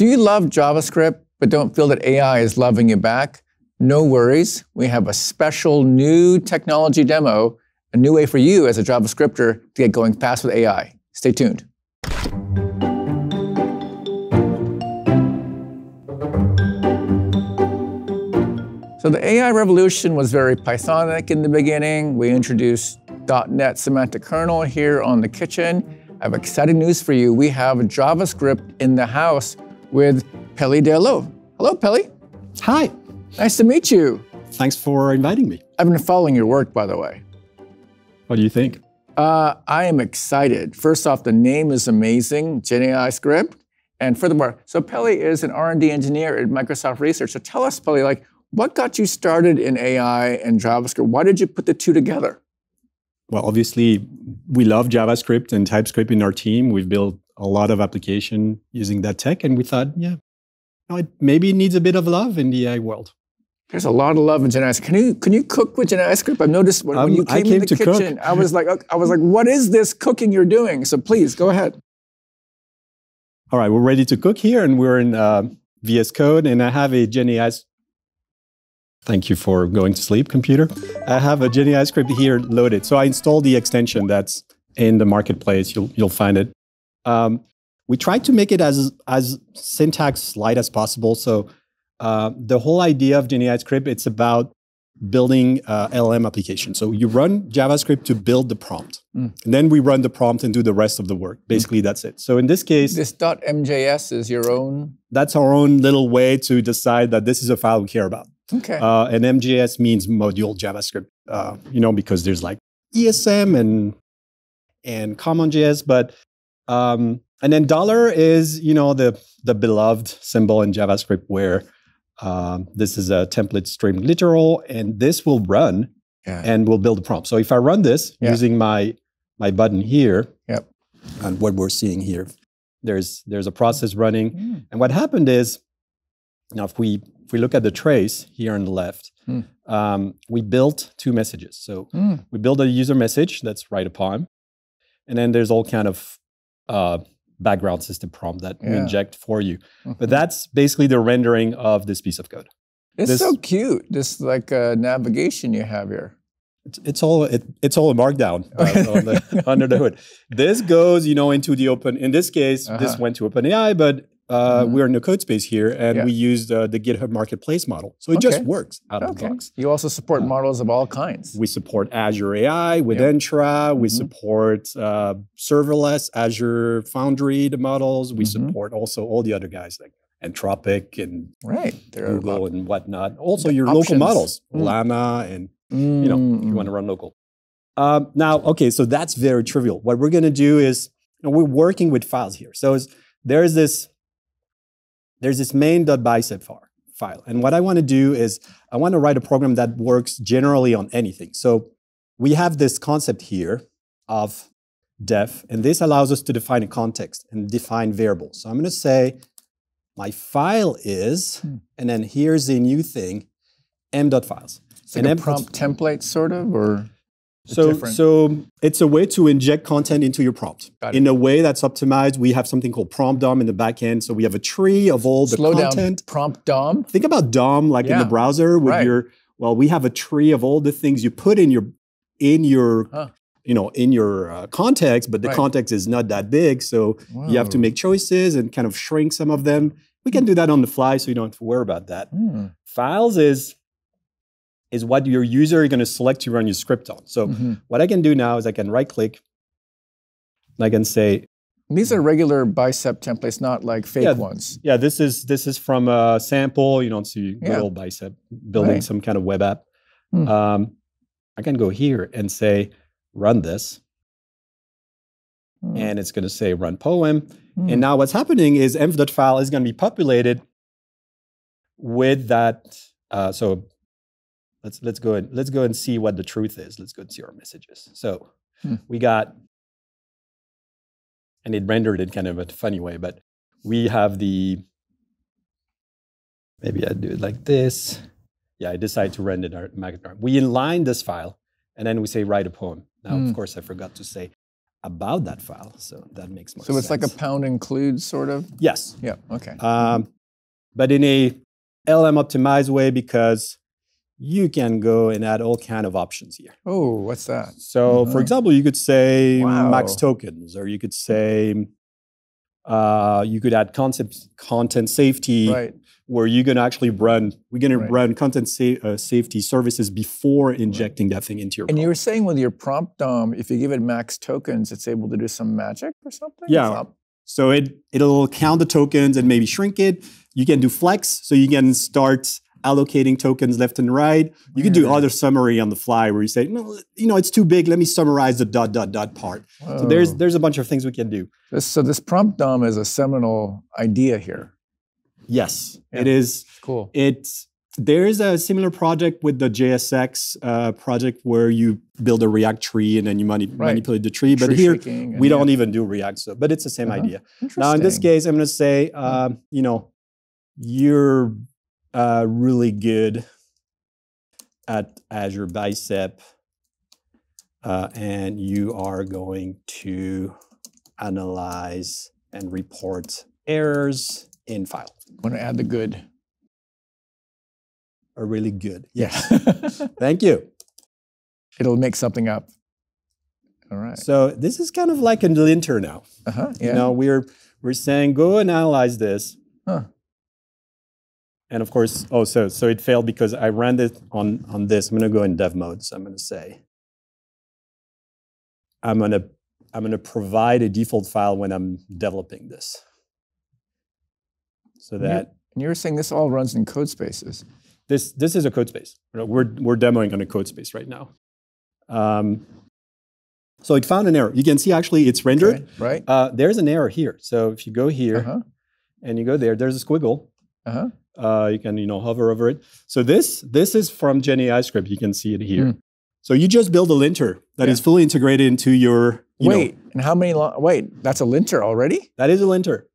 Do you love JavaScript but don't feel that AI is loving you back? No worries. We have a special new technology demo, a new way for you as a JavaScripter to get going fast with AI. Stay tuned. So the AI revolution was very Pythonic in the beginning. We introduced .NET Semantic Kernel here on The Kitchen. I have exciting news for you. We have JavaScript in the house with Peli de Halleux. Hello, Peli. Hi. Nice to meet you. Thanks for inviting me. I've been following your work, by the way. What do you think? I am excited. First off, the name is amazing, GenAIScript. And furthermore, so Peli is an R&D engineer at Microsoft Research. So tell us, Peli, like, what got you started in AI and JavaScript? Why did you put the two together? Well, obviously, we love JavaScript and TypeScript in our team. We've built a lot of applications using that tech, and we thought, yeah, no, it maybe needs a bit of love in the AI world. There's a lot of love in GenAIScript. Can you cook with GenAIScript? I've noticed when you came in the kitchen, I was like, what is this cooking you're doing? So please go ahead. All right, we're ready to cook here, and we're in VS Code, and I have a GenAIScript. Thank you for going to sleep, computer. I have a GenAIScript here loaded. So I installed the extension that's in the marketplace. You'll find it. We tried to make it as syntax light as possible. So the whole idea of GenAIScript, it's about building LLM application. So you run JavaScript to build the prompt. And then we run the prompt and do the rest of the work. Basically, that's it. So in this case, this .mjs is your own? That's our own little way to decide that this is a file we care about. Okay. And MJS means module JavaScript, you know, because there's like ESM and CommonJS, but and then dollar is, you know, the beloved symbol in JavaScript where this is a template string literal, and this will run and will build a prompt. So if I run this using my button here, and what we're seeing here, there's a process running, and what happened is now if we look at the trace here on the left, we built two messages. So we built a user message that's right upon, and then there's all kind of background system prompt that we inject for you. But that's basically the rendering of this piece of code. It's so cute. This like navigation you have here. It's all a markdown under the hood. This goes, you know, into the open. In this case, this went to OpenAI, but we're in the code space here, and we used the GitHub Marketplace model. So it just works out of the box. You also support models of all kinds. We support Azure AI with Entra. We support serverless, Azure Foundry, the models. We support also all the other guys like Anthropic and Google and whatnot. Also your local models, Llama, and you know, if you want to run local. Now, okay, so that's very trivial. What we're going to do is, you know, we're working with files here. So there's this main.bicep file. And what I want to do is I want to write a program that works generally on anything. So we have this concept here of def, and this allows us to define a context and define variables. So I'm going to say my file is, and then here's a new thing, m.files. It's like a prompt template sort of, or? So it's a way to inject content into your prompt in a way that's optimized. We have something called prompt DOM in the back end. So we have a tree of all the content. Prompt DOM? Think about DOM like in the browser with well, we have a tree of all the things you put in your context, but the context is not that big. So you have to make choices and kind of shrink some of them. We can do that on the fly, so you don't have to worry about that. Files is what your user is going to select to run your script on. So what I can do now is I can right-click, and I can say... These are regular Bicep templates, not like fake ones. Yeah, this is from a sample, you know, so you good old Bicep, building some kind of web app. I can go here and say, run this. And it's going to say, run poem. And now what's happening is env.file is going to be populated with that, so... Let's go and see what the truth is. Let's go and see our messages. So we got, and it rendered it kind of a funny way, but we have the, maybe I do it like this. Yeah, I decide to render our markdown. We inline this file, and then we say write a poem. Now, of course, I forgot to say about that file. So that makes more sense. So it's like a pound include sort of? Yes. Yeah, okay. But in a LLM optimized way, because you can go and add all kind of options here. Oh, what's that? So for example, you could say max tokens, or you could say, you could add content safety, where you're going to actually run, we're going to run content safety services before injecting that thing into your prompt. And you were saying with your prompt DOM, if you give it max tokens, it's able to do some magic or something? Yeah. So it'll count the tokens and maybe shrink it. You can do flex, so you can start allocating tokens left and right. You can do other summary on the fly where you say, no, you know, it's too big. Let me summarize the ... part. Whoa. So there's a bunch of things we can do. So this prompt DOM is a seminal idea here. Yes, it is. Cool. There is a similar project with the JSX project where you build a React tree and then you manipulate the tree. But here, we don't even do React, so, but it's the same idea. Now, in this case, I'm going to say, you know, you're really good at Azure Bicep, and you are going to analyze and report errors in file. I'm going to add the good. Are really good. Yes. Thank you. It'll make something up. All right. So this is kind of like a linter now. You know, we're saying go and analyze this. And of course, so it failed because I ran it on this. I'm going to go in dev mode. So I'm going to say, I'm going to provide a default file when I'm developing this. So that. And you were saying this all runs in code spaces. This is a code space. We're demoing on a code space right now. So it found an error. You can see actually it's rendered. There's an error here. So if you go here and you go there, there's a squiggle. You can hover over it. So this is from GenAIScript. You can see it here. So you just build a linter that is fully integrated into your. Wait, that's a linter already? That is a linter,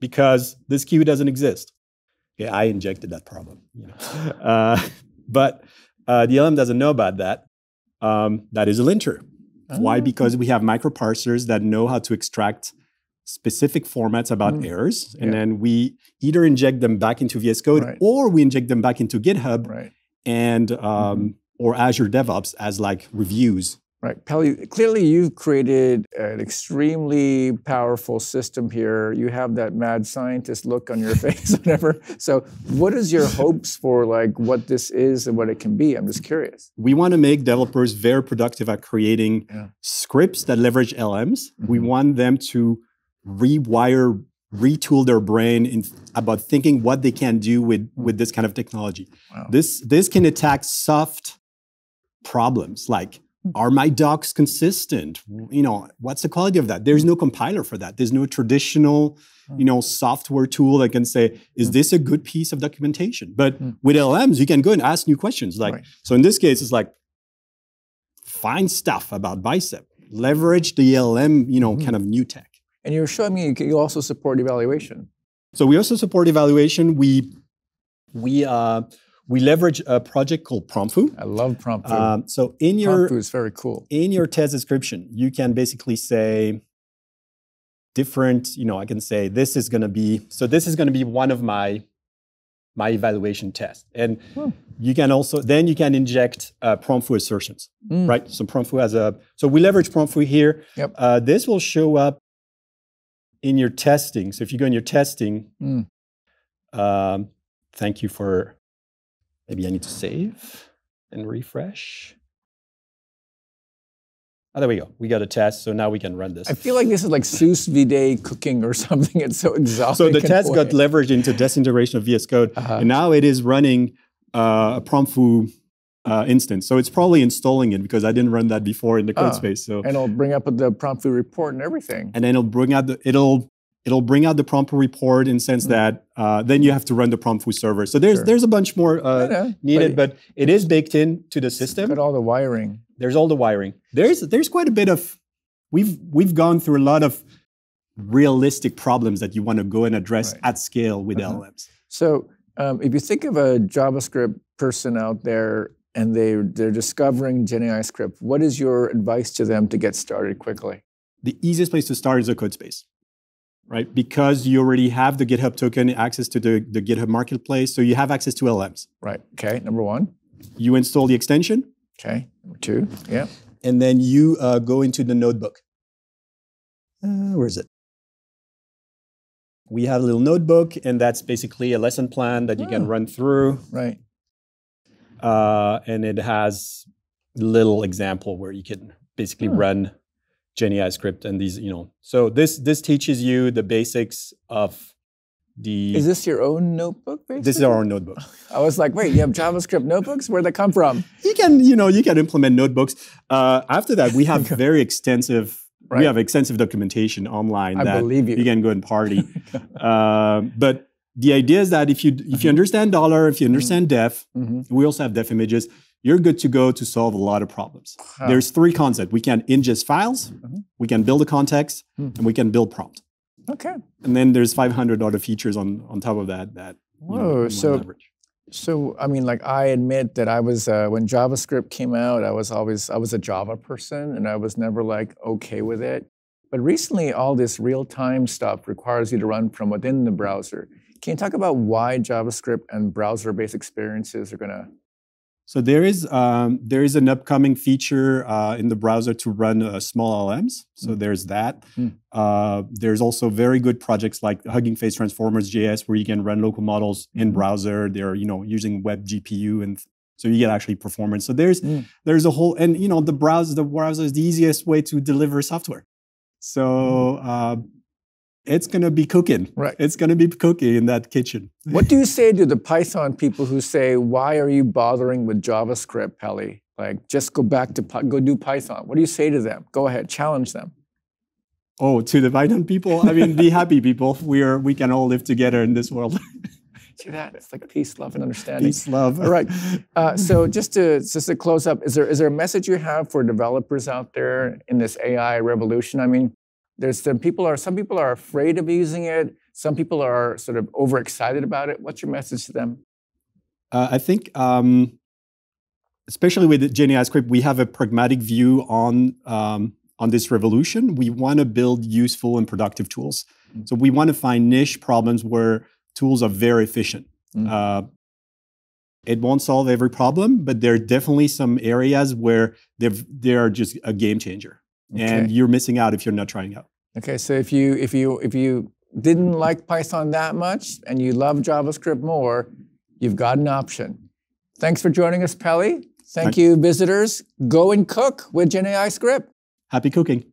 because this queue doesn't exist. Yeah, I injected that problem. But the LM doesn't know about that. That is a linter. Why? Because we have microparsers that know how to extract specific formats about errors, and then we either inject them back into VS Code or we inject them back into GitHub and or Azure DevOps as like reviews. Peli, clearly you've created an extremely powerful system here. You have that mad scientist look on your face, whatever. So what is your hopes for like what this is and what it can be? I'm just curious. We want to make developers very productive at creating scripts that leverage LMs. We want them to rewire, retool their brain about thinking what they can do with this kind of technology. This can attack soft problems like, are my docs consistent? You know, what's the quality of that? There's no compiler for that. There's no traditional, you know, software tool that can say, is this a good piece of documentation? But with LMs, you can go and ask new questions. Like, so in this case, it's like, find stuff about Bicep, leverage the LM, you know, kind of new tech. And you're showing me you also support evaluation. So we also support evaluation. We leverage a project called Promptfoo. I love Promptfoo. So in your Promptfoo is very cool. In your test description, you can basically say different. You know, I can say this is going to be one of my evaluation tests, and you can also then you can inject Promptfoo assertions, right? So Promptfoo has a we leverage Promptfoo here. This will show up in your testing. So if you go in your testing, thank you for. Maybe I need to save and refresh. Oh, there we go. We got a test, so now we can run this. I feel like this is like sous vide cooking or something. It's so exotic. So the test got leveraged into test integration of VS Code, and now it is running a Promptfoo instance. So it's probably installing it because I didn't run that before in the code space. So and it'll bring up the Promptfoo report and everything. And then it'll bring out the It'll bring out the Promptfoo report in the sense that then you have to run the Promptfoo server. So there's a bunch more needed, but it is baked into the system. Got all the wiring. There's all the wiring. There's quite a bit of we've gone through a lot of realistic problems that you want to go and address at scale with LLMs. So if you think of a JavaScript person out there and they're discovering GenAIScript, what is your advice to them to get started quickly? the easiest place to start is the code space, right? Because you already have the GitHub token, access to the GitHub Marketplace, so you have access to LLMs. Right, okay, number one. You install the extension. Okay, number two, yeah. And then you go into the notebook. Where is it? We have a little notebook, and that's basically a lesson plan that you can run through. Right. And it has a little example where you can basically run GenAIScript and these, you know. So this teaches you the basics of the... Is this your own notebook, basically? This is our own notebook. I was like, wait, you have JavaScript notebooks? Where'd they come from? You can, you know, you can implement notebooks. After that, we have very extensive... Right. We have extensive documentation online that you can go and party. But the idea is that if you understand dollar, if you understand def, we also have def images, you're good to go to solve a lot of problems. There's three concepts. We can ingest files, we can build a context, and we can build prompt. Okay. And then there's 500 other features on top of that. So I mean, like, I admit that I was when JavaScript came out, I was a Java person, and I was never like okay with it. But recently, all this real-time stuff requires you to run from within the browser. Can you talk about why JavaScript and browser-based experiences are gonna? So there is an upcoming feature in the browser to run small LLMs. So there's that. There's also very good projects like Hugging Face Transformers.js, where you can run local models in browser. They're, you know, using web GPU, and so you get actually performance. So there's a whole, and you know, the browser is the easiest way to deliver software. So it's gonna be cooking. Right. It's gonna be cooking in that kitchen. What do you say to the Python people who say, "Why are you bothering with JavaScript, Peli? Like, just go back to go do Python." What do you say to them? Go ahead, challenge them. Oh, to the Python people, I mean, be happy, people. We can all live together in this world. See that? It's like peace, love, and understanding. Peace, love. All right. So just to close up, is there a message you have for developers out there in this AI revolution? I mean, there's some people are afraid of using it. Some people are sort of overexcited about it. What's your message to them? I think, especially with GenAIScript, we have a pragmatic view on this revolution. We want to build useful and productive tools. So we want to find niche problems where tools are very efficient. It won't solve every problem, but there are definitely some areas where they are just a game changer. Okay. And you're missing out if you're not trying out. Okay, so if you didn't like Python that much and you love JavaScript more, you've got an option. Thanks for joining us, Peli. Thank you, visitors. Go and cook with GenAIScript. Happy cooking.